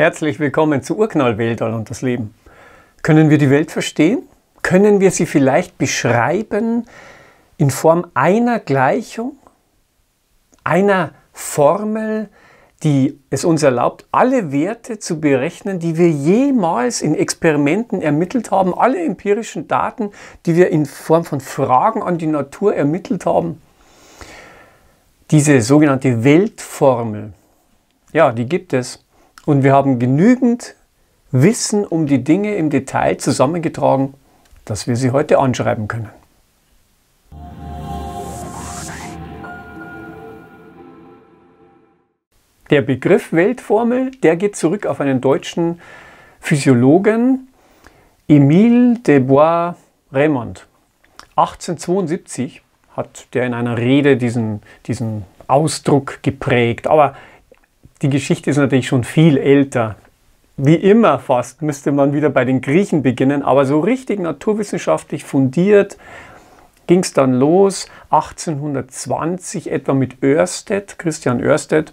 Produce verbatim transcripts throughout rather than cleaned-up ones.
Herzlich willkommen zu Urknallweltall und das Leben. Können wir die Welt verstehen? Können wir sie vielleicht beschreiben in Form einer Gleichung, einer Formel, die es uns erlaubt, alle Werte zu berechnen, die wir jemals in Experimenten ermittelt haben, alle empirischen Daten, die wir in Form von Fragen an die Natur ermittelt haben? Diese sogenannte Weltformel, ja, die gibt es. Und wir haben genügend Wissen um die Dinge im Detail zusammengetragen, dass wir sie heute anschreiben können. Der Begriff Weltformel, der geht zurück auf einen deutschen Physiologen, Émile de Bois-Reymond. achtzehnhundertzweiundsiebzig hat der in einer Rede diesen, diesen Ausdruck geprägt, aber die Geschichte ist natürlich schon viel älter. Wie immer fast müsste man wieder bei den Griechen beginnen, aber so richtig naturwissenschaftlich fundiert ging es dann los, achtzehnhundertzwanzig etwa mit Oersted, Christian Oersted,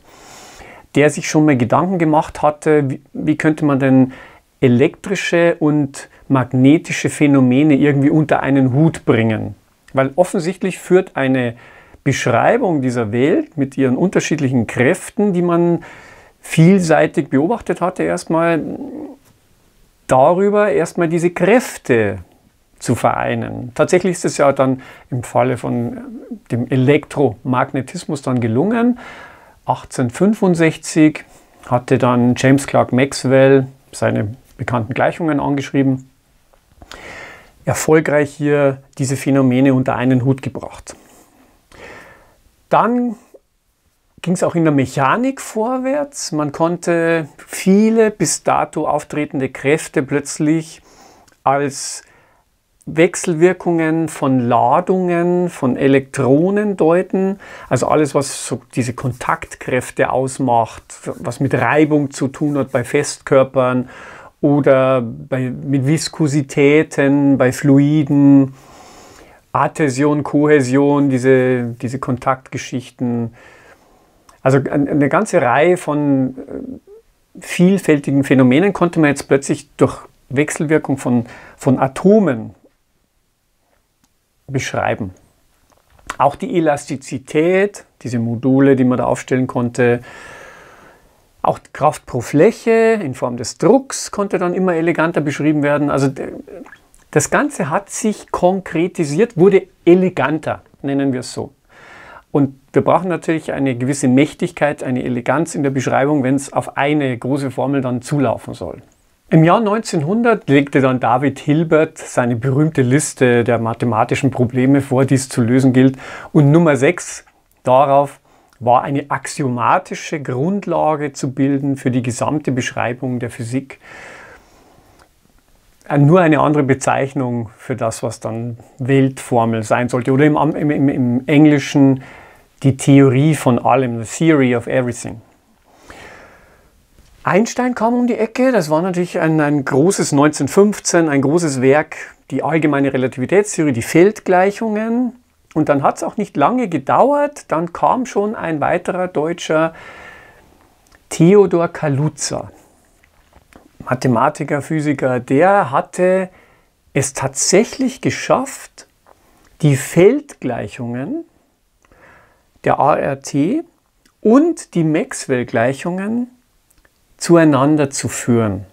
der sich schon mal Gedanken gemacht hatte, wie, wie könnte man denn elektrische und magnetische Phänomene irgendwie unter einen Hut bringen. Weil offensichtlich führt eine Beschreibung dieser Welt mit ihren unterschiedlichen Kräften, die man vielseitig beobachtet hatte, erstmal darüber, erstmal diese Kräfte zu vereinen. Tatsächlich ist es ja dann im Falle von dem Elektromagnetismus dann gelungen. achtzehnhundertfünfundsechzig hatte dann James Clerk Maxwell seine bekannten Gleichungen angeschrieben, erfolgreich hier diese Phänomene unter einen Hut gebracht. Dann ging es auch in der Mechanik vorwärts. Man konnte viele bis dato auftretende Kräfte plötzlich als Wechselwirkungen von Ladungen, von Elektronen deuten. Also alles, was so diese Kontaktkräfte ausmacht, was mit Reibung zu tun hat bei Festkörpern oder bei, mit Viskositäten, bei Fluiden. Adhäsion, Kohäsion, diese, diese Kontaktgeschichten. Also eine ganze Reihe von vielfältigen Phänomenen konnte man jetzt plötzlich durch Wechselwirkung von, von Atomen beschreiben. Auch die Elastizität, diese Module, die man da aufstellen konnte, auch Kraft pro Fläche in Form des Drucks konnte dann immer eleganter beschrieben werden. Also das Ganze hat sich konkretisiert, wurde eleganter, nennen wir es so. Und wir brauchen natürlich eine gewisse Mächtigkeit, eine Eleganz in der Beschreibung, wenn es auf eine große Formel dann zulaufen soll. Im Jahr neunzehnhundert legte dann David Hilbert seine berühmte Liste der mathematischen Probleme vor, die es zu lösen gilt. Und Nummer sechs darauf war eine axiomatische Grundlage zu bilden für die gesamte Beschreibung der Physik. Nur eine andere Bezeichnung für das, was dann Weltformel sein sollte. Oder im, im, im Englischen die Theorie von allem, the theory of everything. Einstein kam um die Ecke, das war natürlich ein, ein großes neunzehnhundertfünfzehn, ein großes Werk, die allgemeine Relativitätstheorie, die Feldgleichungen. Und dann hat es auch nicht lange gedauert, dann kam schon ein weiterer Deutscher, Theodor Kaluza. Mathematiker, Physiker, der hatte es tatsächlich geschafft, die Feldgleichungen der A R T und die Maxwell-Gleichungen zueinander zu führen.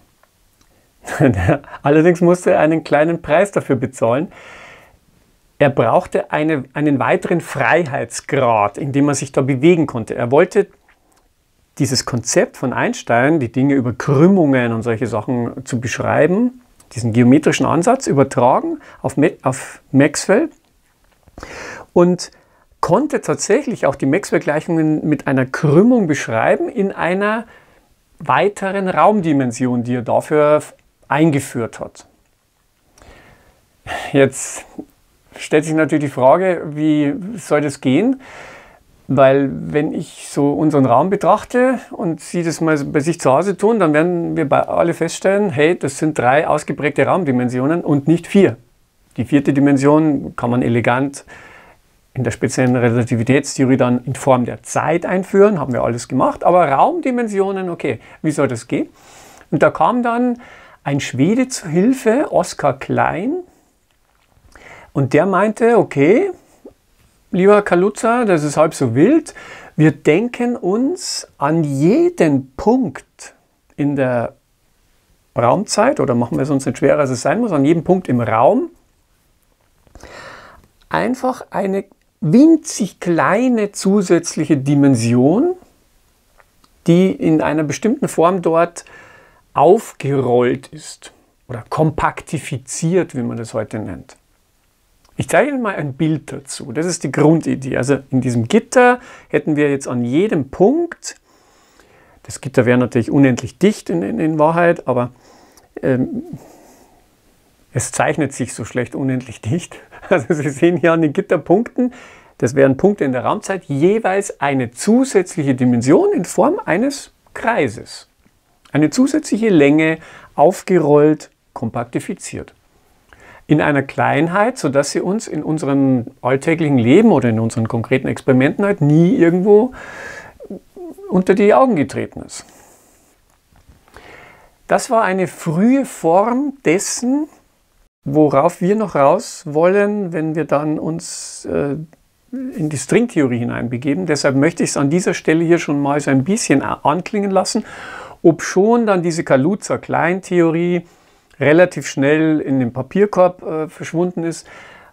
Allerdings musste er einen kleinen Preis dafür bezahlen. Er brauchte eine, einen weiteren Freiheitsgrad, in dem er sich da bewegen konnte. Er wollte dieses Konzept von Einstein, die Dinge über Krümmungen und solche Sachen zu beschreiben, diesen geometrischen Ansatz übertragen auf, auf Maxwell und konnte tatsächlich auch die Maxwell-Gleichungen mit einer Krümmung beschreiben in einer weiteren Raumdimension, die er dafür eingeführt hat. Jetzt stellt sich natürlich die Frage, wie soll das gehen? Weil wenn ich so unseren Raum betrachte und Sie das mal bei sich zu Hause tun, dann werden wir alle feststellen, hey, das sind drei ausgeprägte Raumdimensionen und nicht vier. Die vierte Dimension kann man elegant in der speziellen Relativitätstheorie dann in Form der Zeit einführen, haben wir alles gemacht, aber Raumdimensionen, okay, wie soll das gehen? Und da kam dann ein Schwede zu Hilfe, Oskar Klein, und der meinte, okay, lieber Kaluza, das ist halb so wild, wir denken uns an jeden Punkt in der Raumzeit, oder machen wir es uns nicht schwerer, als es sein muss, an jedem Punkt im Raum, einfach eine winzig kleine zusätzliche Dimension, die in einer bestimmten Form dort aufgerollt ist oder kompaktifiziert, wie man das heute nennt. Ich zeige Ihnen mal ein Bild dazu. Das ist die Grundidee. Also in diesem Gitter hätten wir jetzt an jedem Punkt, das Gitter wäre natürlich unendlich dicht in, in, in Wahrheit, aber ähm, es zeichnet sich so schlecht unendlich dicht. Also Sie sehen hier an den Gitterpunkten, das wären Punkte in der Raumzeit, jeweils eine zusätzliche Dimension in Form eines Kreises. Eine zusätzliche Länge, aufgerollt, kompaktifiziert. In einer Kleinheit, sodass sie uns in unserem alltäglichen Leben oder in unseren konkreten Experimenten halt nie irgendwo unter die Augen getreten ist. Das war eine frühe Form dessen, worauf wir noch raus wollen, wenn wir dann uns äh, in die Stringtheorie hineinbegeben. Deshalb möchte ich es an dieser Stelle hier schon mal so ein bisschen anklingen lassen, ob schon dann diese Kaluza-Klein-Theorie relativ schnell in den Papierkorb äh, verschwunden ist,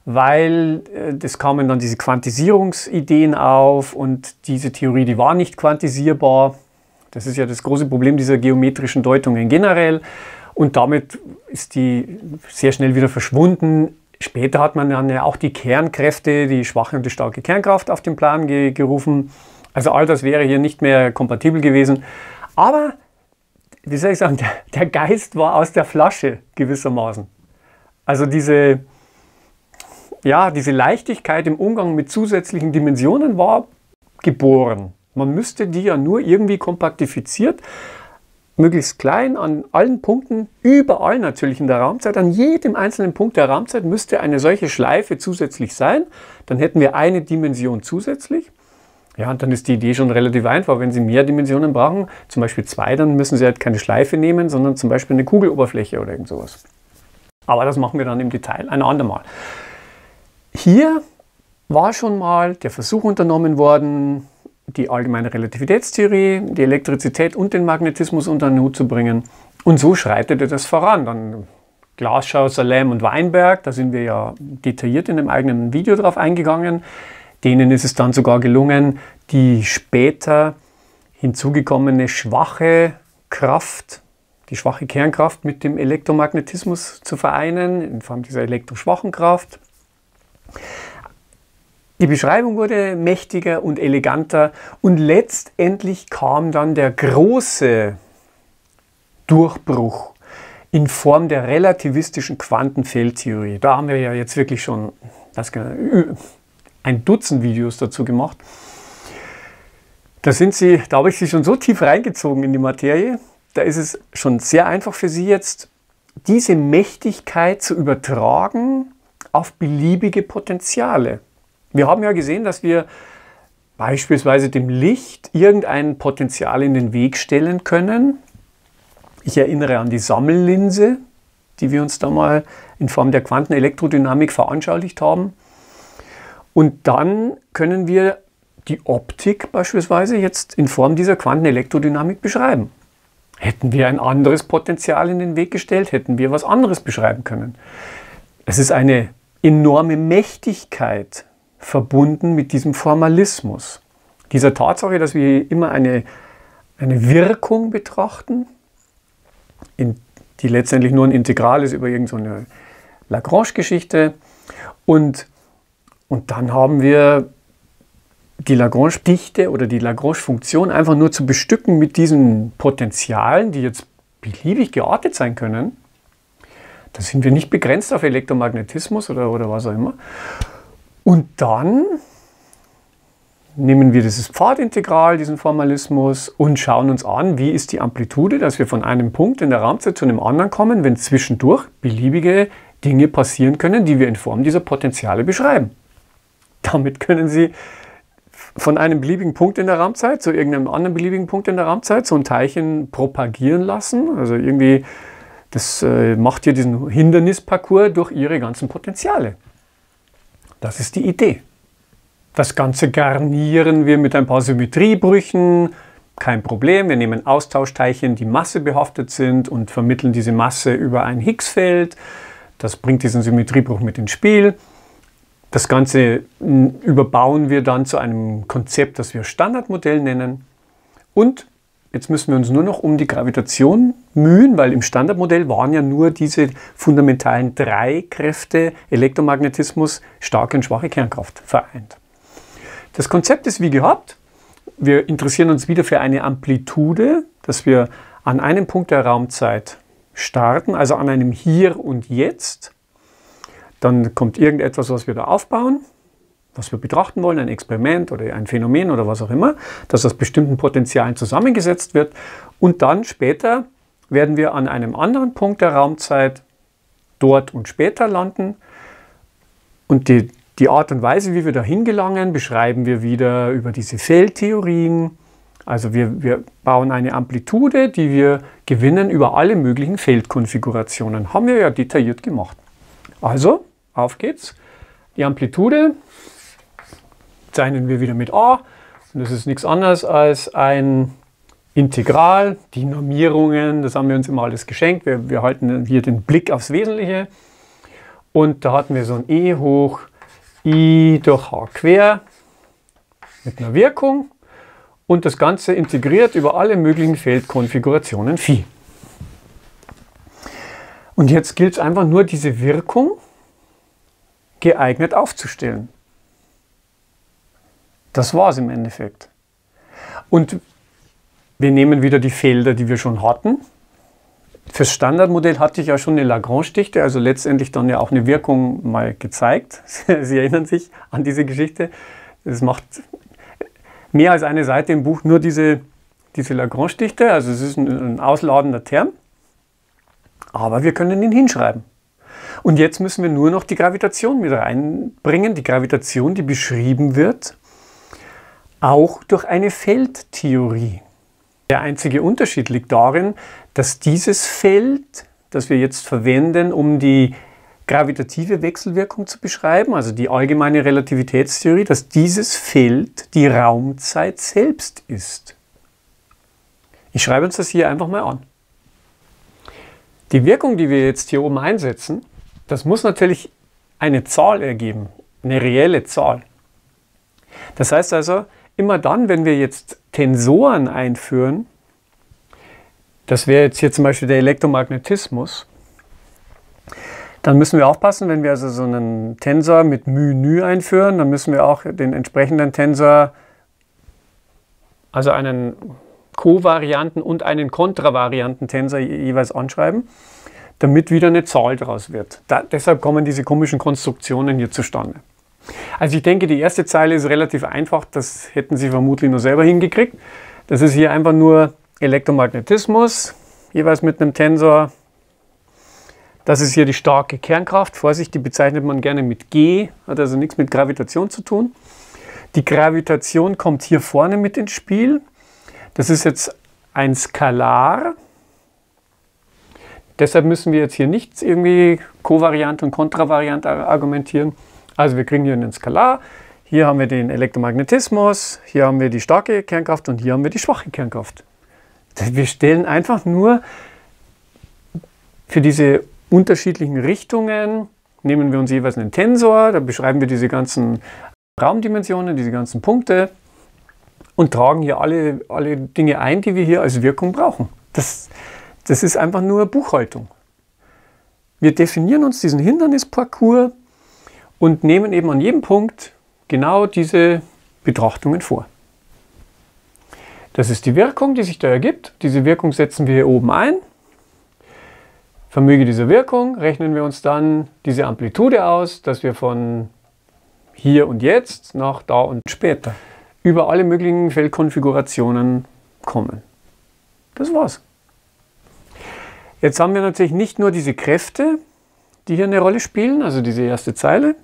weil es äh, kamen dann diese Quantisierungsideen auf und diese Theorie, die war nicht quantisierbar. Das ist ja das große Problem dieser geometrischen Deutungen generell. Und damit ist die sehr schnell wieder verschwunden. Später hat man dann ja auch die Kernkräfte, die schwache und die starke Kernkraft auf den Plan ge gerufen. Also all das wäre hier nicht mehr kompatibel gewesen. Aber, wie soll ich sagen, der, der Geist war aus der Flasche gewissermaßen. Also diese, ja, diese Leichtigkeit im Umgang mit zusätzlichen Dimensionen war geboren. Man müsste die ja nur irgendwie kompaktifiziert, möglichst klein, an allen Punkten, überall natürlich in der Raumzeit, an jedem einzelnen Punkt der Raumzeit müsste eine solche Schleife zusätzlich sein. Dann hätten wir eine Dimension zusätzlich. Ja, und dann ist die Idee schon relativ einfach. Wenn Sie mehr Dimensionen brauchen, zum Beispiel zwei, dann müssen Sie halt keine Schleife nehmen, sondern zum Beispiel eine Kugeloberfläche oder irgend sowas. Aber das machen wir dann im Detail ein andermal. Hier war schon mal der Versuch unternommen worden, die allgemeine Relativitätstheorie, die Elektrizität und den Magnetismus unter den Hut zu bringen. Und so schreitete das voran. Dann Glashow, Salem und Weinberg, da sind wir ja detailliert in einem eigenen Video drauf eingegangen. Denen ist es dann sogar gelungen, die später hinzugekommene schwache Kraft, die schwache Kernkraft mit dem Elektromagnetismus zu vereinen, in Form dieser elektroschwachen Kraft. Die Beschreibung wurde mächtiger und eleganter und letztendlich kam dann der große Durchbruch in Form der relativistischen Quantenfeldtheorie. Da haben wir ja jetzt wirklich schon das, ein Dutzend Videos dazu gemacht. Da, sind Sie, da habe ich Sie schon so tief reingezogen in die Materie, da ist es schon sehr einfach für Sie jetzt, diese Mächtigkeit zu übertragen auf beliebige Potenziale. Wir haben ja gesehen, dass wir beispielsweise dem Licht irgendein Potenzial in den Weg stellen können. Ich erinnere an die Sammellinse, die wir uns da mal in Form der Quantenelektrodynamik veranschaulicht haben. Und dann können wir die Optik beispielsweise jetzt in Form dieser Quantenelektrodynamik beschreiben. Hätten wir ein anderes Potenzial in den Weg gestellt, hätten wir was anderes beschreiben können. Es ist eine enorme Mächtigkeit verbunden mit diesem Formalismus. Dieser Tatsache, dass wir immer eine, eine Wirkung betrachten, in, die letztendlich nur ein Integral ist über irgendeine Lagrange-Geschichte. Und, und dann haben wir die Lagrange-Dichte oder die Lagrange-Funktion einfach nur zu bestücken mit diesen Potenzialen, die jetzt beliebig geartet sein können. Da sind wir nicht begrenzt auf Elektromagnetismus oder, oder was auch immer. Und dann nehmen wir dieses Pfadintegral, diesen Formalismus, und schauen uns an, wie ist die Amplitude, dass wir von einem Punkt in der Raumzeit zu einem anderen kommen, wenn zwischendurch beliebige Dinge passieren können, die wir in Form dieser Potenziale beschreiben. Damit können Sie von einem beliebigen Punkt in der Raumzeit zu irgendeinem anderen beliebigen Punkt in der Raumzeit so ein Teilchen propagieren lassen. Also irgendwie, das äh, macht hier diesen Hindernisparcours durch Ihre ganzen Potenziale. Das ist die Idee. Das Ganze garnieren wir mit ein paar Symmetriebrüchen. Kein Problem, wir nehmen Austauschteilchen, die massebehaftet sind und vermitteln diese Masse über ein Higgsfeld. Das bringt diesen Symmetriebruch mit ins Spiel. Das Ganze überbauen wir dann zu einem Konzept, das wir Standardmodell nennen. Und jetzt müssen wir uns nur noch um die Gravitation mühen, weil im Standardmodell waren ja nur diese fundamentalen drei Kräfte, Elektromagnetismus, starke und schwache Kernkraft, vereint. Das Konzept ist wie gehabt. Wir interessieren uns wieder für eine Amplitude, dass wir an einem Punkt der Raumzeit starten, also an einem Hier und Jetzt. Dann kommt irgendetwas, was wir da aufbauen, was wir betrachten wollen, ein Experiment oder ein Phänomen oder was auch immer, das aus bestimmten Potenzialen zusammengesetzt wird. Und dann später werden wir an einem anderen Punkt der Raumzeit dort und später landen. Und die, die Art und Weise, wie wir dahin gelangen, beschreiben wir wieder über diese Feldtheorien. Also wir, wir bauen eine Amplitude, die wir gewinnen über alle möglichen Feldkonfigurationen. Haben wir ja detailliert gemacht. Also, auf geht's. Die Amplitude zeichnen wir wieder mit A. Und das ist nichts anderes als ein Integral. Die Normierungen, das haben wir uns immer alles geschenkt. Wir, wir halten hier den Blick aufs Wesentliche. Und da hatten wir so ein E hoch I durch H quer mit einer Wirkung. Und das Ganze integriert über alle möglichen Feldkonfigurationen Phi. Und jetzt gilt es einfach nur, diese Wirkung geeignet aufzustellen. Das war es im Endeffekt. Und wir nehmen wieder die Felder, die wir schon hatten. Fürs Standardmodell hatte ich ja schon eine Lagrange-Dichte, also letztendlich dann ja auch eine Wirkung mal gezeigt. Sie erinnern sich an diese Geschichte. Es macht mehr als eine Seite im Buch nur diese, diese Lagrange-Dichte. Also es ist ein, ein ausladender Term. Aber wir können ihn hinschreiben. Und jetzt müssen wir nur noch die Gravitation wieder reinbringen. Die Gravitation, die beschrieben wird, auch durch eine Feldtheorie. Der einzige Unterschied liegt darin, dass dieses Feld, das wir jetzt verwenden, um die gravitative Wechselwirkung zu beschreiben, also die allgemeine Relativitätstheorie, dass dieses Feld die Raumzeit selbst ist. Ich schreibe uns das hier einfach mal an. Die Wirkung, die wir jetzt hier oben einsetzen, das muss natürlich eine Zahl ergeben, eine reelle Zahl. Das heißt also, immer dann, wenn wir jetzt Tensoren einführen, das wäre jetzt hier zum Beispiel der Elektromagnetismus, dann müssen wir aufpassen, wenn wir also so einen Tensor mit μν einführen, dann müssen wir auch den entsprechenden Tensor, also einen Kovarianten und einen kontravarianten Tensor jeweils anschreiben, damit wieder eine Zahl daraus wird. Da, deshalb kommen diese komischen Konstruktionen hier zustande. Also ich denke, die erste Zeile ist relativ einfach, das hätten Sie vermutlich nur selber hingekriegt. Das ist hier einfach nur Elektromagnetismus, jeweils mit einem Tensor. Das ist hier die starke Kernkraft, Vorsicht, die bezeichnet man gerne mit G, hat also nichts mit Gravitation zu tun. Die Gravitation kommt hier vorne mit ins Spiel. Das ist jetzt ein Skalar, deshalb müssen wir jetzt hier nicht irgendwie kovariant und kontravariant argumentieren. Also wir kriegen hier einen Skalar, hier haben wir den Elektromagnetismus, hier haben wir die starke Kernkraft und hier haben wir die schwache Kernkraft. Wir stellen einfach nur für diese unterschiedlichen Richtungen, nehmen wir uns jeweils einen Tensor, da beschreiben wir diese ganzen Raumdimensionen, diese ganzen Punkte. Und tragen hier alle, alle Dinge ein, die wir hier als Wirkung brauchen. Das, das ist einfach nur Buchhaltung. Wir definieren uns diesen Hindernisparcours und nehmen eben an jedem Punkt genau diese Betrachtungen vor. Das ist die Wirkung, die sich da ergibt. Diese Wirkung setzen wir hier oben ein. Vermöge dieser Wirkung rechnen wir uns dann diese Amplitude aus, dass wir von hier und jetzt nach da und später über alle möglichen Feldkonfigurationen kommen. Das war's. Jetzt haben wir natürlich nicht nur diese Kräfte, die hier eine Rolle spielen, also diese erste Zeile,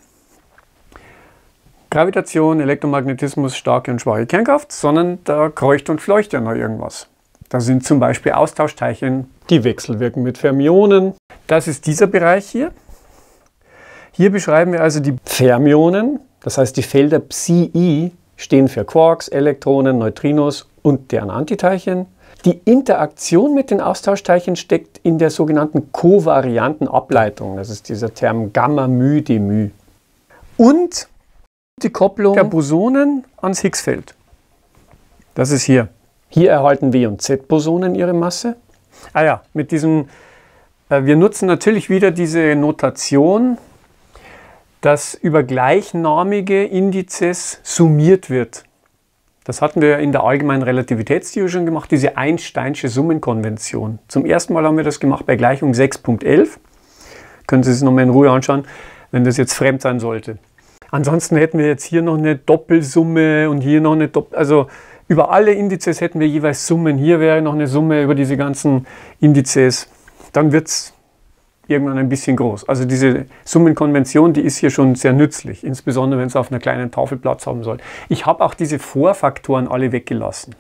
Gravitation, Elektromagnetismus, starke und schwache Kernkraft, sondern da kreucht und fleucht ja noch irgendwas. Da sind zum Beispiel Austauschteilchen, die wechselwirken mit Fermionen. Das ist dieser Bereich hier. Hier beschreiben wir also die Fermionen, das heißt die Felder Psi I stehen für Quarks, Elektronen, Neutrinos und deren Antiteilchen. Die Interaktion mit den Austauschteilchen steckt in der sogenannten kovarianten Ableitung. Das ist dieser Term Gamma-Mu-Demü. Und die Kopplung der Bosonen ans Higgsfeld. Das ist hier. Hier erhalten W- und Z-Bosonen ihre Masse. Ah ja, mit diesem, äh, wir nutzen natürlich wieder diese Notation, dass über gleichnamige Indizes summiert wird. Das hatten wir in der allgemeinen Relativitätstheorie schon gemacht, diese Einsteinsche Summenkonvention. Zum ersten Mal haben wir das gemacht bei Gleichung sechs Punkt elf. Können Sie es nochmal in Ruhe anschauen, wenn das jetzt fremd sein sollte. Ansonsten hätten wir jetzt hier noch eine Doppelsumme und hier noch eine Doppelsumme. Also über alle Indizes hätten wir jeweils Summen. Hier wäre noch eine Summe über diese ganzen Indizes. Dann wird es irgendwann ein bisschen groß. Also diese Summenkonvention, die ist hier schon sehr nützlich. Insbesondere, wenn es auf einer kleinen Tafel Platz haben soll. Ich habe auch diese Vorfaktoren alle weggelassen.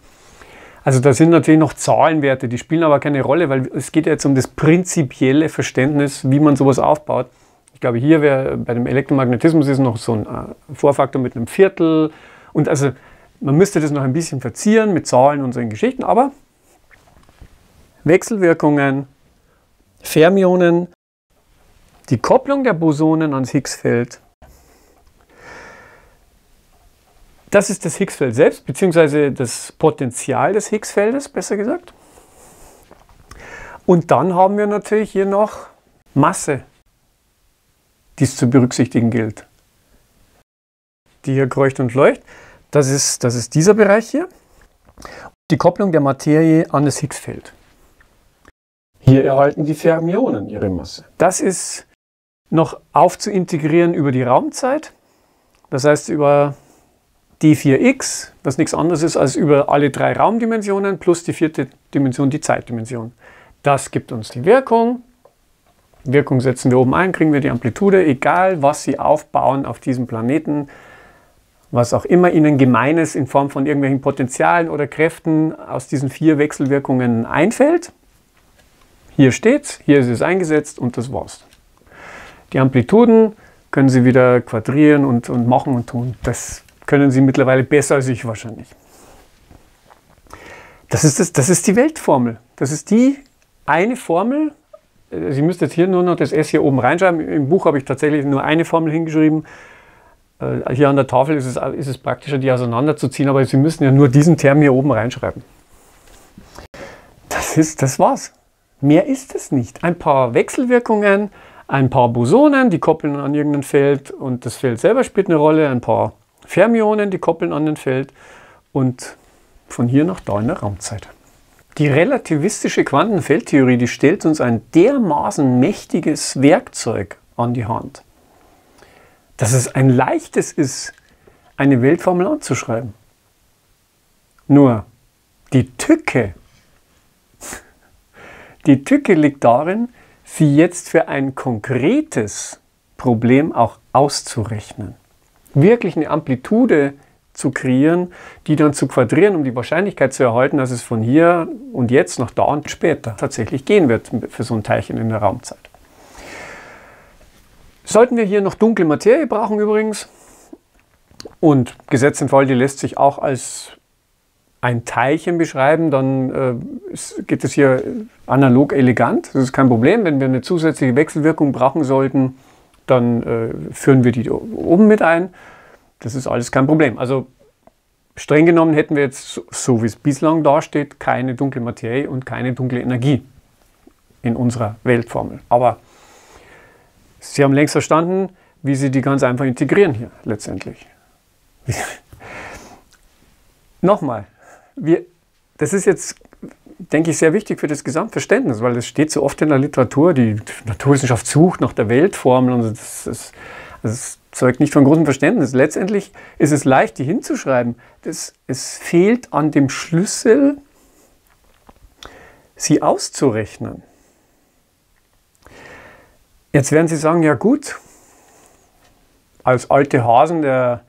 Also da sind natürlich noch Zahlenwerte, die spielen aber keine Rolle, weil es geht ja jetzt um das prinzipielle Verständnis, wie man sowas aufbaut. Ich glaube, hier wäre bei dem Elektromagnetismus ist noch so ein Vorfaktor mit einem Viertel. Und also man müsste das noch ein bisschen verzieren mit Zahlen und solchen Geschichten, aber Wechselwirkungen, Fermionen, die Kopplung der Bosonen ans Higgsfeld. Das ist das Higgsfeld selbst, beziehungsweise das Potential des Higgsfeldes, besser gesagt. Und dann haben wir natürlich hier noch Masse, die es zu berücksichtigen gilt. Die hier kreucht und fleucht. Das ist, das ist dieser Bereich hier. Die Kopplung der Materie an das Higgsfeld. Hier erhalten die Fermionen ihre Masse. Das ist noch aufzuintegrieren über die Raumzeit. Das heißt über D vier X, was nichts anderes ist als über alle drei Raumdimensionen plus die vierte Dimension, die Zeitdimension. Das gibt uns die Wirkung. Wirkung setzen wir oben ein, kriegen wir die Amplitude, egal was Sie aufbauen auf diesem Planeten, was auch immer Ihnen Gemeines in Form von irgendwelchen Potenzialen oder Kräften aus diesen vier Wechselwirkungen einfällt. Hier steht's, hier ist es eingesetzt und das war's. Die Amplituden können Sie wieder quadrieren und, und machen und tun. Das können Sie mittlerweile besser als ich wahrscheinlich. Das ist, das, das ist die Weltformel. Das ist die eine Formel. Sie müssten jetzt hier nur noch das S hier oben reinschreiben. Im Buch habe ich tatsächlich nur eine Formel hingeschrieben. Hier an der Tafel ist es, ist es praktischer, die auseinanderzuziehen, aber Sie müssen ja nur diesen Term hier oben reinschreiben. Das ist, das war's. Mehr ist es nicht. Ein paar Wechselwirkungen, ein paar Bosonen, die koppeln an irgendein Feld und das Feld selber spielt eine Rolle, ein paar Fermionen, die koppeln an ein Feld und von hier nach da in der Raumzeit. Die relativistische Quantenfeldtheorie, die stellt uns ein dermaßen mächtiges Werkzeug an die Hand, dass es ein leichtes ist, eine Weltformel anzuschreiben. Nur die Tücke, die Tücke liegt darin, sie jetzt für ein konkretes Problem auch auszurechnen. Wirklich eine Amplitude zu kreieren, die dann zu quadrieren, um die Wahrscheinlichkeit zu erhalten, dass es von hier und jetzt nach da und später tatsächlich gehen wird für so ein Teilchen in der Raumzeit. Sollten wir hier noch dunkle Materie brauchen übrigens, und gesetzt im Fall, die lässt sich auch als ein Teilchen beschreiben, dann äh, geht es hier analog elegant, das ist kein Problem. Wenn wir eine zusätzliche Wechselwirkung brauchen sollten, dann äh, führen wir die oben mit ein. Das ist alles kein Problem. Also streng genommen hätten wir jetzt, so wie es bislang dasteht, keine dunkle Materie und keine dunkle Energie in unserer Weltformel. Aber Sie haben längst verstanden, wie Sie die ganz einfach integrieren hier letztendlich. Nochmal, wir, das ist jetzt, denke ich, sehr wichtig für das Gesamtverständnis, weil es steht so oft in der Literatur, die Naturwissenschaft sucht nach der Weltformel und das ist... Das ist zeugt nicht von großem Verständnis. Letztendlich ist es leicht, die hinzuschreiben. Das, es fehlt an dem Schlüssel, sie auszurechnen. Jetzt werden Sie sagen, ja gut, als alte Hasen der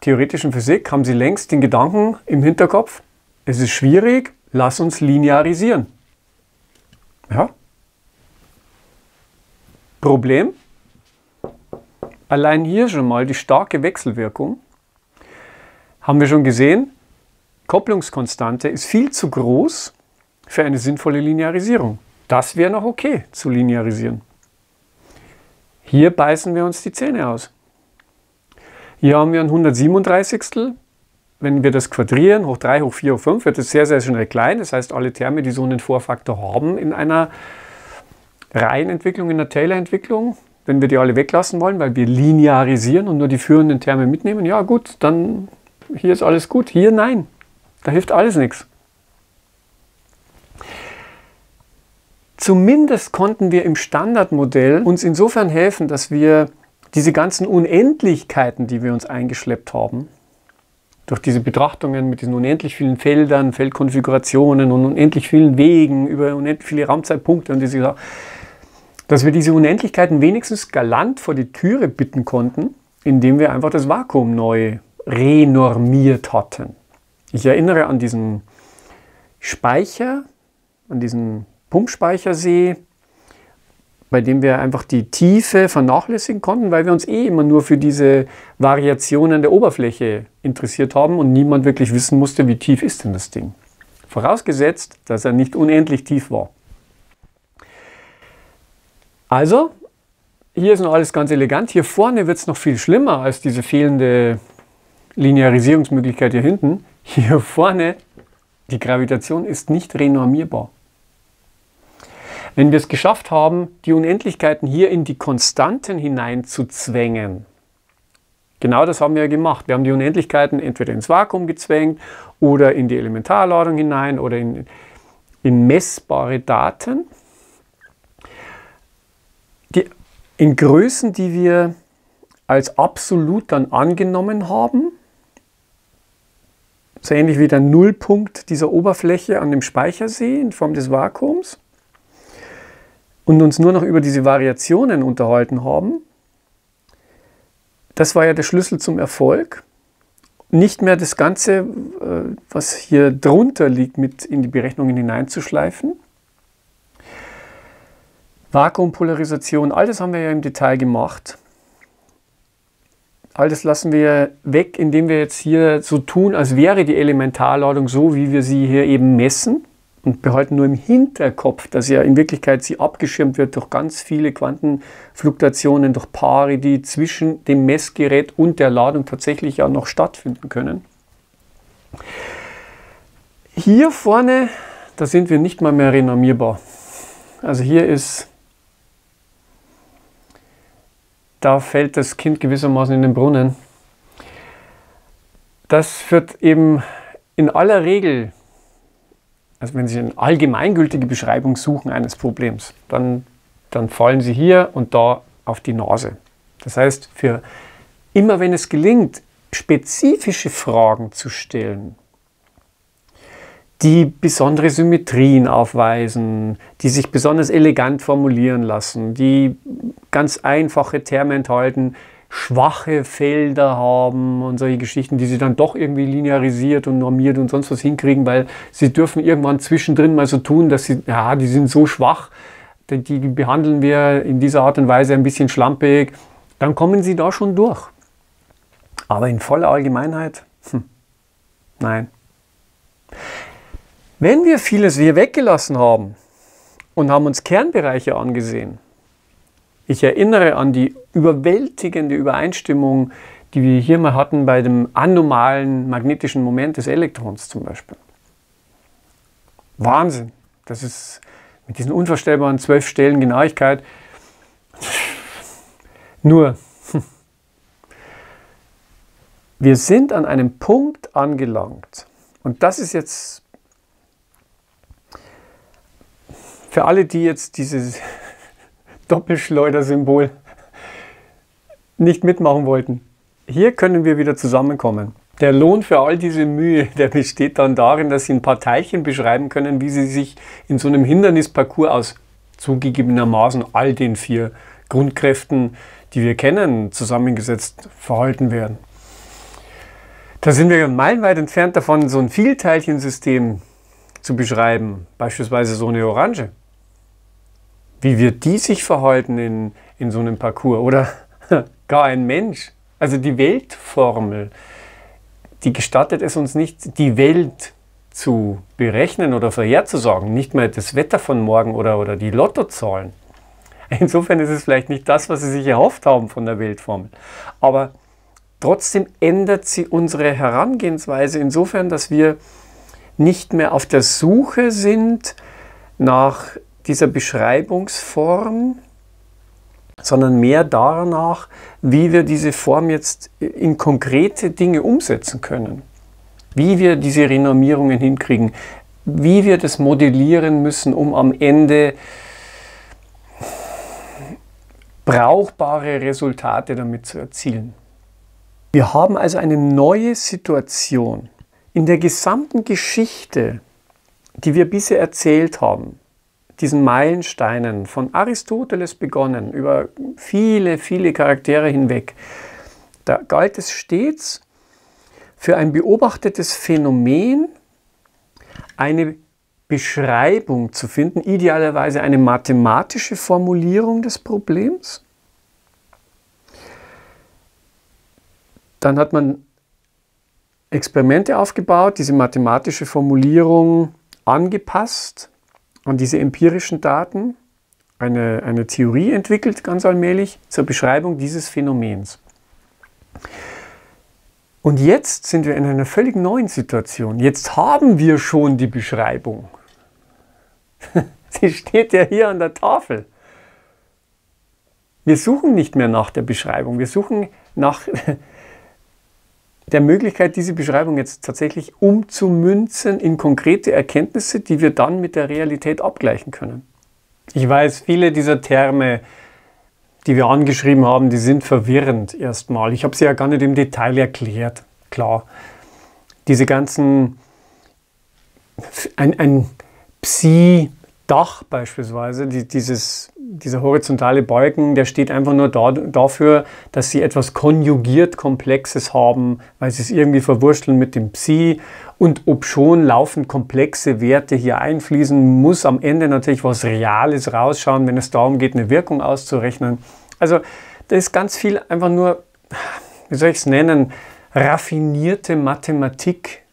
theoretischen Physik haben Sie längst den Gedanken im Hinterkopf, es ist schwierig, lass uns linearisieren. Ja. Problem? Allein hier schon mal die starke Wechselwirkung. Haben wir schon gesehen, Kopplungskonstante ist viel zu groß für eine sinnvolle Linearisierung. Das wäre noch okay zu linearisieren. Hier beißen wir uns die Zähne aus. Hier haben wir ein hundertsiebenunddreißigstel. Wenn wir das quadrieren, hoch drei, hoch vier, hoch fünf, wird es sehr, sehr schnell klein. Das heißt, alle Terme, die so einen Vorfaktor haben in einer Reihenentwicklung, in einer Taylor-Entwicklung, wenn wir die alle weglassen wollen, weil wir linearisieren und nur die führenden Terme mitnehmen, ja gut, dann hier ist alles gut. Hier nein, da hilft alles nichts. Zumindest konnten wir im Standardmodell uns insofern helfen, dass wir diese ganzen Unendlichkeiten, die wir uns eingeschleppt haben, durch diese Betrachtungen mit diesen unendlich vielen Feldern, Feldkonfigurationen und unendlich vielen Wegen, über unendlich viele Raumzeitpunkte und diese, dass wir diese Unendlichkeiten wenigstens galant vor die Türe bitten konnten, indem wir einfach das Vakuum neu renormiert hatten. Ich erinnere an diesen Speicher, an diesen Pumpspeichersee, bei dem wir einfach die Tiefe vernachlässigen konnten, weil wir uns eh immer nur für diese Variationen der Oberfläche interessiert haben und niemand wirklich wissen musste, wie tief ist denn das Ding. Vorausgesetzt, dass er nicht unendlich tief war. Also, hier ist noch alles ganz elegant. Hier vorne wird es noch viel schlimmer als diese fehlende Linearisierungsmöglichkeit hier hinten. Hier vorne, die Gravitation ist nicht renormierbar. Wenn wir es geschafft haben, die Unendlichkeiten hier in die Konstanten hineinzuzwängen, genau das haben wir gemacht. Wir haben die Unendlichkeiten entweder ins Vakuum gezwängt oder in die Elementarladung hinein oder in, in messbare Daten. Die, in Größen, die wir als absolut dann angenommen haben, so ähnlich wie der Nullpunkt dieser Oberfläche an dem Speichersee in Form des Vakuums, und uns nur noch über diese Variationen unterhalten haben, das war ja der Schlüssel zum Erfolg. Nicht mehr das Ganze, was hier drunter liegt, mit in die Berechnungen hineinzuschleifen. Vakuumpolarisation, all das haben wir ja im Detail gemacht. All das lassen wir weg, indem wir jetzt hier so tun, als wäre die Elementarladung so, wie wir sie hier eben messen. Und behalten nur im Hinterkopf, dass ja in Wirklichkeit sie abgeschirmt wird durch ganz viele Quantenfluktuationen, durch Paare, die zwischen dem Messgerät und der Ladung tatsächlich ja noch stattfinden können. Hier vorne, da sind wir nicht mal mehr renormierbar. Also hier ist, da fällt das Kind gewissermaßen in den Brunnen. Das führt eben in aller Regel, also wenn Sie eine allgemeingültige Beschreibung suchen eines Problems, dann, dann fallen Sie hier und da auf die Nase. Das heißt, für immer wenn es gelingt, spezifische Fragen zu stellen, die besondere Symmetrien aufweisen, die sich besonders elegant formulieren lassen, die ganz einfache Terme enthalten, schwache Felder haben und solche Geschichten, die sie dann doch irgendwie linearisiert und normiert und sonst was hinkriegen, weil sie dürfen irgendwann zwischendrin mal so tun, dass sie, ja, die sind so schwach, die, die behandeln wir in dieser Art und Weise ein bisschen schlampig, dann kommen sie da schon durch. Aber in voller Allgemeinheit? Hm. Nein. Wenn wir vieles hier weggelassen haben und haben uns Kernbereiche angesehen, ich erinnere an die überwältigende Übereinstimmung, die wir hier mal hatten bei dem anomalen magnetischen Moment des Elektrons zum Beispiel. Wahnsinn! Das ist mit diesen unvorstellbaren zwölf Stellen Genauigkeit. Nur, wir sind an einem Punkt angelangt. Und das ist jetzt für alle, die jetzt dieses Doppelschleudersymbol nicht mitmachen wollten. Hier können wir wieder zusammenkommen. Der Lohn für all diese Mühe, der besteht dann darin, dass Sie ein paar Teilchen beschreiben können, wie Sie sich in so einem Hindernisparcours aus zugegebenermaßen all den vier Grundkräften, die wir kennen, zusammengesetzt verhalten werden. Da sind wir meilenweit entfernt davon, so ein Vielteilchensystem zu beschreiben, beispielsweise so eine Orange. Wie wird die sich verhalten in, in so einem Parcours? Oder gar ein Mensch. Also die Weltformel, die gestattet es uns nicht, die Welt zu berechnen oder vorherzusagen. Nicht mal das Wetter von morgen oder, oder die Lottozahlen. Insofern ist es vielleicht nicht das, was Sie sich erhofft haben von der Weltformel. Aber trotzdem ändert sie unsere Herangehensweise insofern, dass wir nicht mehr auf der Suche sind nach dieser Beschreibungsform, sondern mehr danach, wie wir diese Form jetzt in konkrete Dinge umsetzen können. Wie wir diese Renormierungen hinkriegen, wie wir das modellieren müssen, um am Ende brauchbare Resultate damit zu erzielen. Wir haben also eine neue Situation in der gesamten Geschichte, die wir bisher erzählt haben, diesen Meilensteinen von Aristoteles begonnen, über viele, viele Charaktere hinweg. Da galt es stets für ein beobachtetes Phänomen, eine Beschreibung zu finden, idealerweise eine mathematische Formulierung des Problems. Dann hat man Experimente aufgebaut, diese mathematische Formulierung angepasst an diese empirischen Daten, eine, eine Theorie entwickelt ganz allmählich zur Beschreibung dieses Phänomens. Und jetzt sind wir in einer völlig neuen Situation. Jetzt haben wir schon die Beschreibung. Sie steht ja hier an der Tafel. Wir suchen nicht mehr nach der Beschreibung, wir suchen nach der Möglichkeit, diese Beschreibung jetzt tatsächlich umzumünzen in konkrete Erkenntnisse, die wir dann mit der Realität abgleichen können. Ich weiß, viele dieser Terme, die wir angeschrieben haben, die sind verwirrend erstmal. Ich habe sie ja gar nicht im Detail erklärt, klar. Diese ganzen, ein, ein Psi-Dach beispielsweise, die, dieses, dieser horizontale Balken, der steht einfach nur da, dafür, dass sie etwas konjugiert Komplexes haben, weil sie es irgendwie verwurschteln mit dem Psi. Und obschon laufend komplexe Werte hier einfließen, muss am Ende natürlich was Reales rausschauen, wenn es darum geht, eine Wirkung auszurechnen. Also da ist ganz viel einfach nur, wie soll ich es nennen, raffinierte Mathematik,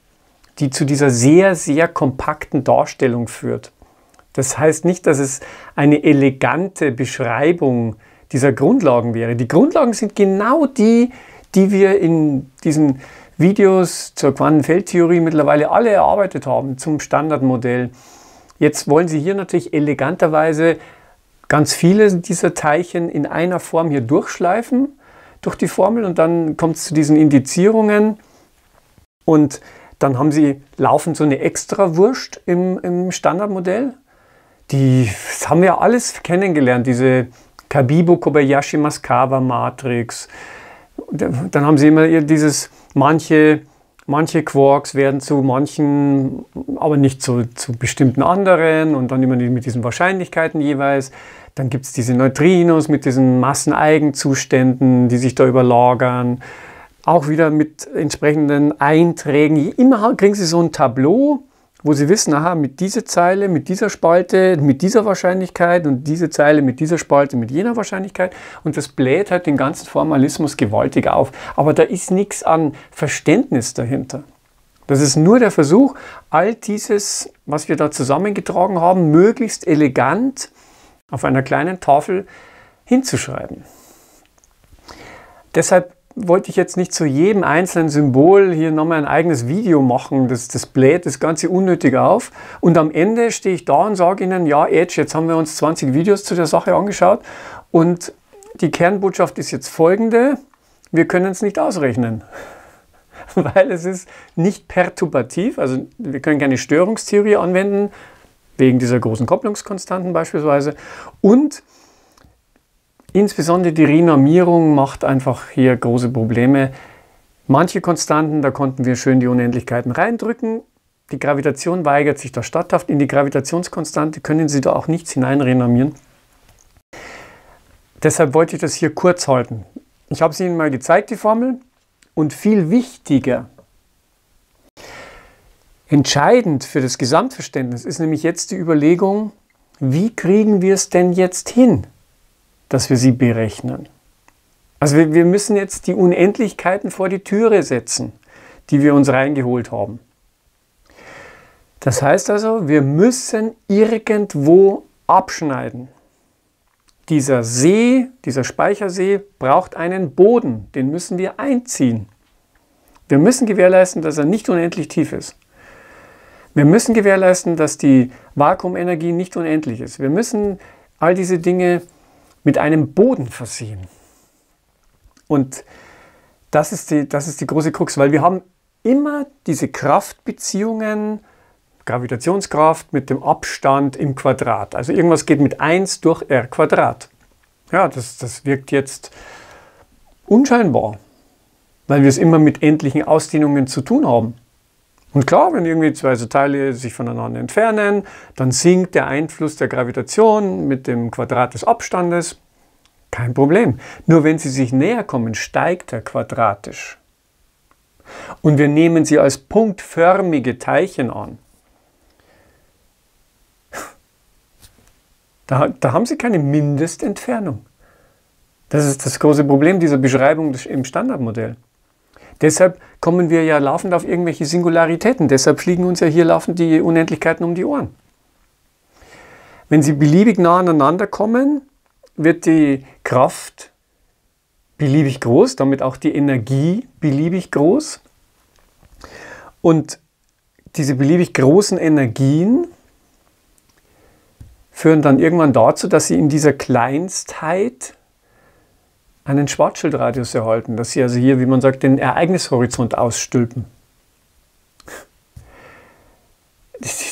die zu dieser sehr, sehr kompakten Darstellung führt. Das heißt nicht, dass es eine elegante Beschreibung dieser Grundlagen wäre. Die Grundlagen sind genau die, die wir in diesen Videos zur Quantenfeldtheorie mittlerweile alle erarbeitet haben, zum Standardmodell. Jetzt wollen Sie hier natürlich eleganterweise ganz viele dieser Teilchen in einer Form hier durchschleifen, durch die Formel, und dann kommt es zu diesen Indizierungen und dann haben Sie laufend so eine Extrawurst im, im Standardmodell. Die, das haben wir alles kennengelernt, diese Cabibbo-Kobayashi-Maskawa-Matrix. Dann haben Sie immer dieses, manche, manche Quarks werden zu manchen, aber nicht zu, zu bestimmten anderen. Und dann immer mit diesen Wahrscheinlichkeiten jeweils. Dann gibt es diese Neutrinos mit diesen Masseneigenzuständen, die sich da überlagern. Auch wieder mit entsprechenden Einträgen. Immer kriegen Sie so ein Tableau, wo Sie wissen, aha, mit dieser Zeile, mit dieser Spalte, mit dieser Wahrscheinlichkeit und diese Zeile, mit dieser Spalte, mit jener Wahrscheinlichkeit. Und das bläht halt den ganzen Formalismus gewaltig auf. Aber da ist nichts an Verständnis dahinter. Das ist nur der Versuch, all dieses, was wir da zusammengetragen haben, möglichst elegant auf einer kleinen Tafel hinzuschreiben. Deshalb wollte ich jetzt nicht zu jedem einzelnen Symbol hier nochmal ein eigenes Video machen, das, das bläht das Ganze unnötig auf. Und am Ende stehe ich da und sage Ihnen, ja Edge, jetzt haben wir uns zwanzig Videos zu der Sache angeschaut und die Kernbotschaft ist jetzt folgende, wir können es nicht ausrechnen, weil es ist nicht perturbativ, also wir können keine Störungstheorie anwenden, wegen dieser großen Kopplungskonstanten beispielsweise, und insbesondere die Renormierung macht einfach hier große Probleme. Manche Konstanten, da konnten wir schön die Unendlichkeiten reindrücken. Die Gravitation weigert sich da statthaft. In die Gravitationskonstante können Sie da auch nichts hineinrenormieren. Deshalb wollte ich das hier kurz halten. Ich habe es Ihnen mal gezeigt, die Formel. Und viel wichtiger Entscheidend für das Gesamtverständnis ist nämlich jetzt die Überlegung, wie kriegen wir es denn jetzt hin, dass wir sie berechnen? Also wir, wir müssen jetzt die Unendlichkeiten vor die Türe setzen, die wir uns reingeholt haben. Das heißt also, wir müssen irgendwo abschneiden. Dieser See, dieser Speichersee braucht einen Boden, den müssen wir einziehen. Wir müssen gewährleisten, dass er nicht unendlich tief ist. Wir müssen gewährleisten, dass die Vakuumenergie nicht unendlich ist. Wir müssen all diese Dinge mit einem Boden versehen. Und das ist die, das ist die große Krux, weil wir haben immer diese Kraftbeziehungen, Gravitationskraft mit dem Abstand im Quadrat. Also irgendwas geht mit eins durch r Quadrat. Ja, das, das wirkt jetzt unscheinbar, weil wir es immer mit endlichen Ausdehnungen zu tun haben. Und klar, wenn irgendwie zwei so Teile sich voneinander entfernen, dann sinkt der Einfluss der Gravitation mit dem Quadrat des Abstandes. Kein Problem. Nur wenn sie sich näher kommen, steigt er quadratisch. Und wir nehmen sie als punktförmige Teilchen an. Da, da haben sie keine Mindestentfernung. Das ist das große Problem dieser Beschreibung im Standardmodell. Deshalb kommen wir ja laufend auf irgendwelche Singularitäten. Deshalb fliegen uns ja hier laufend die Unendlichkeiten um die Ohren. Wenn sie beliebig nah aneinander kommen, wird die Kraft beliebig groß, damit auch die Energie beliebig groß. Und diese beliebig großen Energien führen dann irgendwann dazu, dass sie in dieser Kleinstheit einen Schwarzschildradius erhalten, dass sie also hier, wie man sagt, den Ereignishorizont ausstülpen.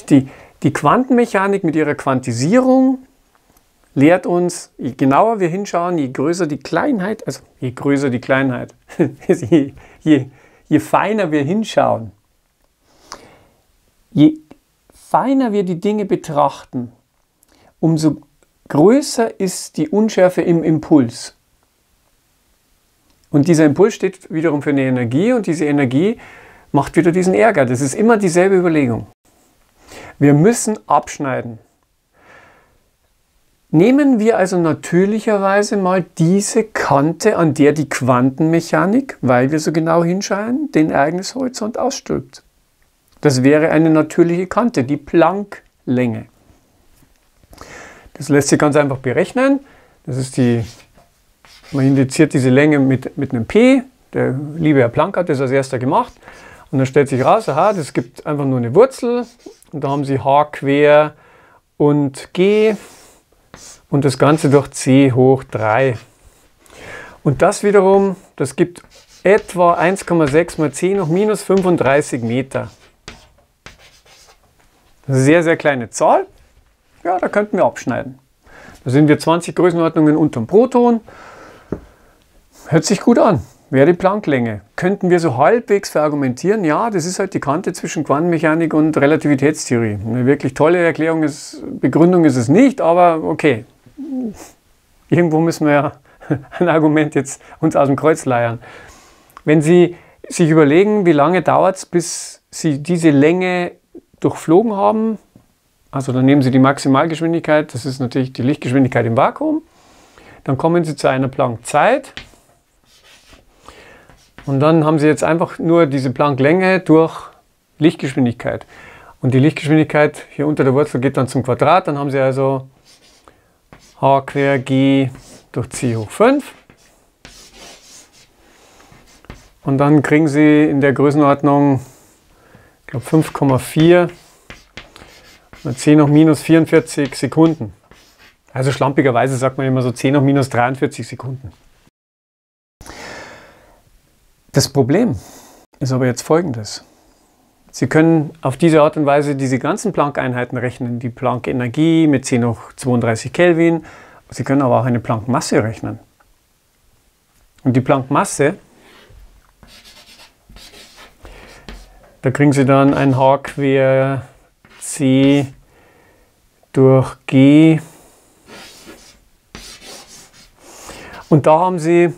Die, die Quantenmechanik mit ihrer Quantisierung lehrt uns, je genauer wir hinschauen, je größer die Kleinheit, also je größer die Kleinheit, je, je, je feiner wir hinschauen, je feiner wir die Dinge betrachten, umso größer ist die Unschärfe im Impuls. Und dieser Impuls steht wiederum für eine Energie und diese Energie macht wieder diesen Ärger. Das ist immer dieselbe Überlegung. Wir müssen abschneiden. Nehmen wir also natürlicherweise mal diese Kante, an der die Quantenmechanik, weil wir so genau hinschauen, den Ereignishorizont ausstülpt. Das wäre eine natürliche Kante, die Plancklänge. Das lässt sich ganz einfach berechnen. Das ist die... Man indiziert diese Länge mit, mit einem P. Der liebe Herr Planck hat das als erster gemacht. Und dann stellt sich raus, aha, das gibt einfach nur eine Wurzel. Und da haben Sie h quer und g und das Ganze durch c hoch drei. Und das wiederum, das gibt etwa eins Komma sechs mal zehn hoch minus fünfunddreißig Meter. Das ist eine sehr, sehr kleine Zahl. Ja, da könnten wir abschneiden. Da sind wir zwanzig Größenordnungen unterm Proton. Hört sich gut an, wäre die Plancklänge. Könnten wir so halbwegs verargumentieren, ja, das ist halt die Kante zwischen Quantenmechanik und Relativitätstheorie. Eine wirklich tolle Erklärung ist, Begründung ist es nicht, aber okay. Irgendwo müssen wir ja ein Argument jetzt uns aus dem Kreuz leiern. Wenn Sie sich überlegen, wie lange dauert es, bis Sie diese Länge durchflogen haben, also dann nehmen Sie die Maximalgeschwindigkeit, das ist natürlich die Lichtgeschwindigkeit im Vakuum, dann kommen Sie zu einer Planckzeit. Und dann haben Sie jetzt einfach nur diese Plancklänge durch Lichtgeschwindigkeit. Und die Lichtgeschwindigkeit hier unter der Wurzel geht dann zum Quadrat. Dann haben Sie also h quer g durch c hoch fünf. Und dann kriegen Sie in der Größenordnung, ich glaube fünf Komma vier mal zehn hoch minus vierundvierzig Sekunden. Also schlampigerweise sagt man immer so zehn hoch minus dreiundvierzig Sekunden. Das Problem ist aber jetzt folgendes. Sie können auf diese Art und Weise diese ganzen Planck-Einheiten rechnen, die Planck-Energie mit zehn hoch zweiunddreißig Kelvin. Sie können aber auch eine Planck-Masse rechnen. Und die Planck-Masse, da kriegen Sie dann ein h quer c durch g. Und da haben Sie...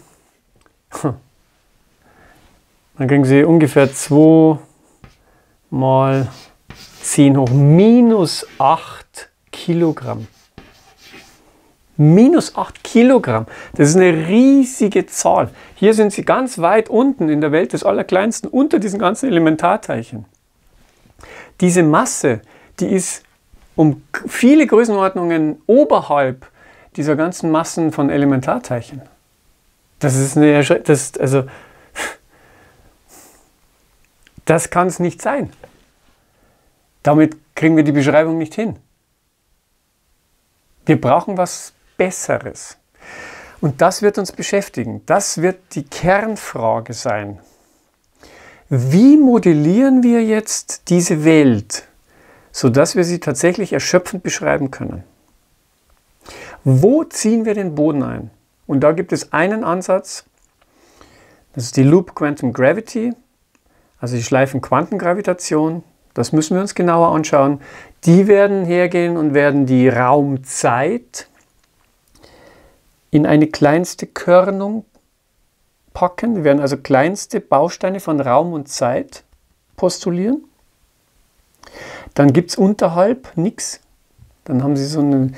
Dann kriegen Sie ungefähr 2 mal zehn hoch minus acht Kilogramm. Minus acht Kilogramm, das ist eine riesige Zahl. Hier sind sie ganz weit unten in der Welt des Allerkleinsten, unter diesen ganzen Elementarteilchen. Diese Masse, die ist um viele Größenordnungen oberhalb dieser ganzen Massen von Elementarteilchen. Das ist eine Erschre- das, also, das kann es nicht sein. Damit kriegen wir die Beschreibung nicht hin. Wir brauchen was Besseres. Und das wird uns beschäftigen. Das wird die Kernfrage sein. Wie modellieren wir jetzt diese Welt, sodass wir sie tatsächlich erschöpfend beschreiben können? Wo ziehen wir den Boden ein? Und da gibt es einen Ansatz, das ist die Loop Quantum Gravity, also die Schleifenquantengravitation. Das müssen wir uns genauer anschauen. Die werden hergehen und werden die Raumzeit in eine kleinste Körnung packen. Wir werden also kleinste Bausteine von Raum und Zeit postulieren. Dann gibt es unterhalb nichts. Dann haben Sie so eine,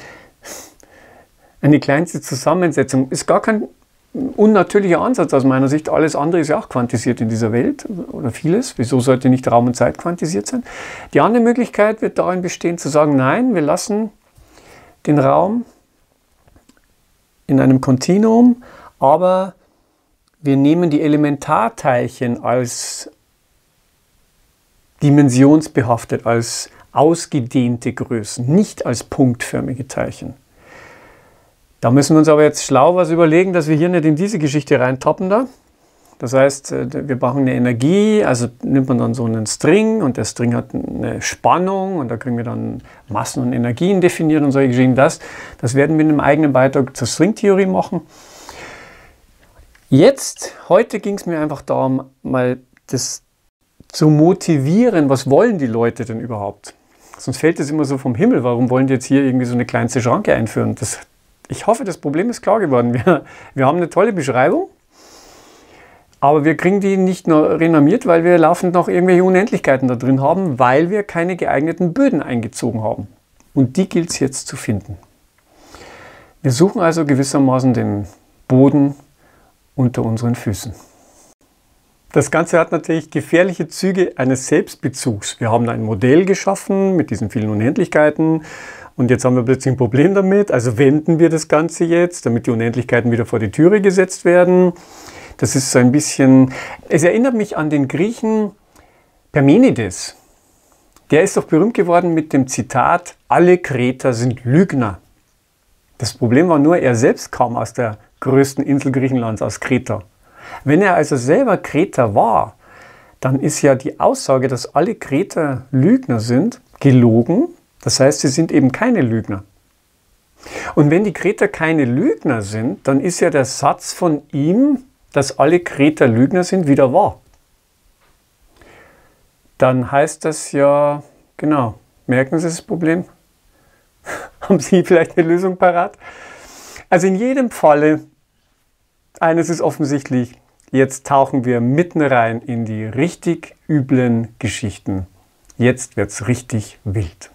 eine kleinste Zusammensetzung. Ist gar kein unnatürlicher Ansatz aus meiner Sicht. Alles andere ist ja auch quantisiert in dieser Welt oder vieles. Wieso sollte nicht Raum und Zeit quantisiert sein? Die andere Möglichkeit wird darin bestehen, zu sagen, nein, wir lassen den Raum in einem Kontinuum, aber wir nehmen die Elementarteilchen als dimensionsbehaftet, als ausgedehnte Größen, nicht als punktförmige Teilchen. Da müssen wir uns aber jetzt schlau was überlegen, dass wir hier nicht in diese Geschichte reintappen da. Das heißt, wir brauchen eine Energie, also nimmt man dann so einen String und der String hat eine Spannung und da kriegen wir dann Massen und Energien definiert und solche Geschichten. Das, das werden wir in einem eigenen Beitrag zur Stringtheorie machen. Jetzt, heute ging es mir einfach darum, mal das zu motivieren, was wollen die Leute denn überhaupt? Sonst fällt es immer so vom Himmel, warum wollen die jetzt hier irgendwie so eine kleinste Schranke einführen? Das, ich hoffe, das Problem ist klar geworden. Wir, wir haben eine tolle Beschreibung, aber wir kriegen die nicht nur renommiert, weil wir laufend noch irgendwelche Unendlichkeiten da drin haben, weil wir keine geeigneten Böden eingezogen haben. Und die gilt es jetzt zu finden. Wir suchen also gewissermaßen den Boden unter unseren Füßen. Das Ganze hat natürlich gefährliche Züge eines Selbstbezugs. Wir haben ein Modell geschaffen mit diesen vielen Unendlichkeiten. Und jetzt haben wir plötzlich ein Problem damit, also wenden wir das Ganze jetzt, damit die Unendlichkeiten wieder vor die Türe gesetzt werden. Das ist so ein bisschen, es erinnert mich an den Griechen Parmenides. Der ist doch berühmt geworden mit dem Zitat, alle Kreter sind Lügner. Das Problem war nur, er selbst kam aus der größten Insel Griechenlands, aus Kreta. Wenn er also selber Kreter war, dann ist ja die Aussage, dass alle Kreter Lügner sind, gelogen. Das heißt, sie sind eben keine Lügner. Und wenn die Kreter keine Lügner sind, dann ist ja der Satz von ihm, dass alle Kreter Lügner sind, wieder wahr. Dann heißt das ja, genau, merken Sie das Problem? Haben Sie vielleicht eine Lösung parat? Also in jedem Falle, eines ist offensichtlich, jetzt tauchen wir mitten rein in die richtig üblen Geschichten. Jetzt wird es richtig wild.